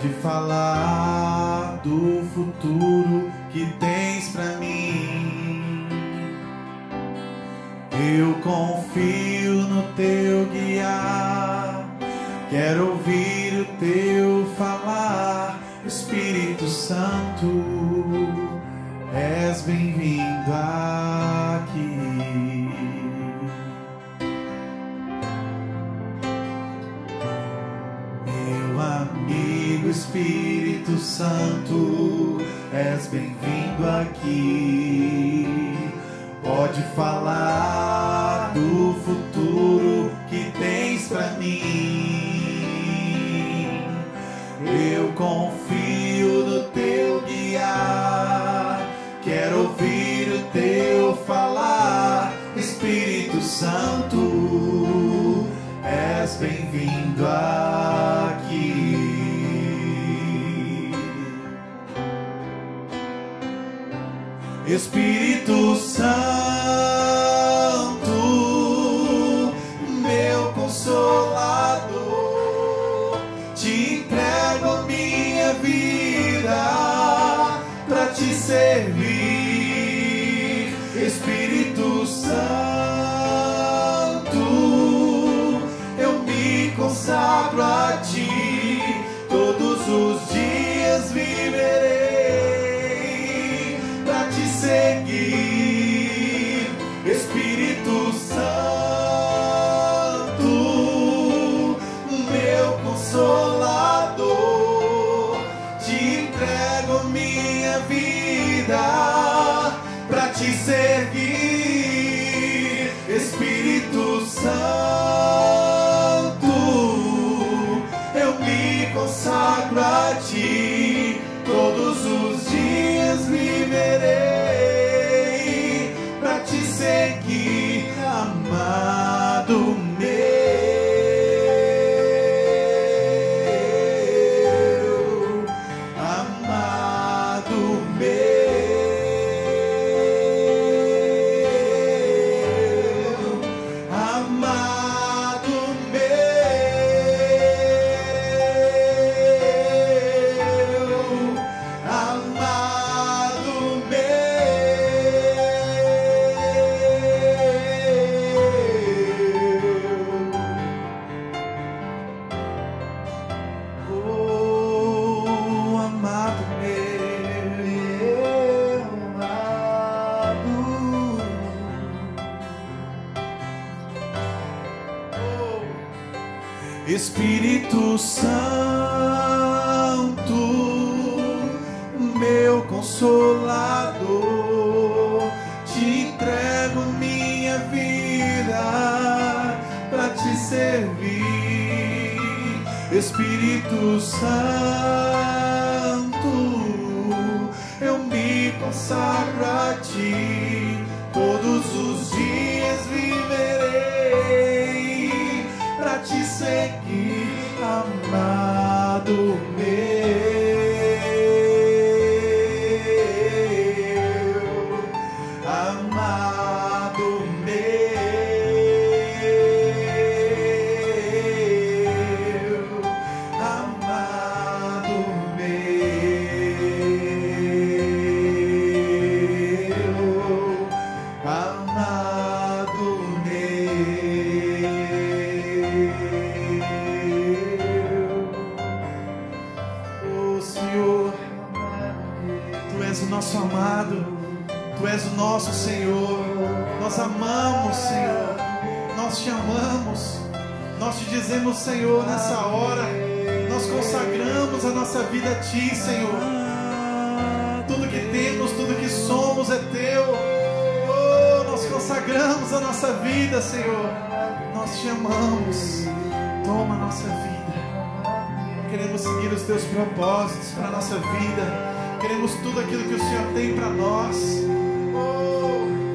Pode falar do futuro que tens pra mim. Eu confio no teu guiar, quero ouvir o teu falar. Espírito Santo, és bem-vindo aqui. Meu amigo Espírito Santo, és bem-vindo aqui. Pode falar do futuro que tens pra mim. Eu confio no teu guiar, quero ouvir o teu falar. Espírito Santo, és bem-vindo aqui. Espírito Santo, meu consolador, te entrego minha vida pra te servir. Espírito Santo, eu me consagro a ti, todos os dias viverei pra te seguir. Espírito Santo, meu consolador, te entrego minha vida pra te servir. Espírito Santo, eu me consagro a ti, todos os dias viverei pra te seguir, amado meu, amado meu, amado meu, amado meu, oh, amado meu, amado. Espírito Santo, meu consolador, te entrego minha vida pra te servir. Espírito Santo, eu me consagro a ti, todos os dias viverei pra te seguir, amado meu, amado meu, amado meu, amado meu. Oh, Senhor, tu és o nosso amado, tu és o nosso Senhor. Nós amamos, Senhor, nós te amamos, nós te dizemos, Senhor, nessa hora, nós consagramos a nossa vida a ti, Senhor. Tudo que temos, tudo que somos é teu. Oh, nós consagramos a nossa vida, Senhor. Nós te amamos. Toma a nossa vida. Queremos seguir os teus propósitos para a nossa vida. Queremos tudo aquilo que o Senhor tem para nós. Oh,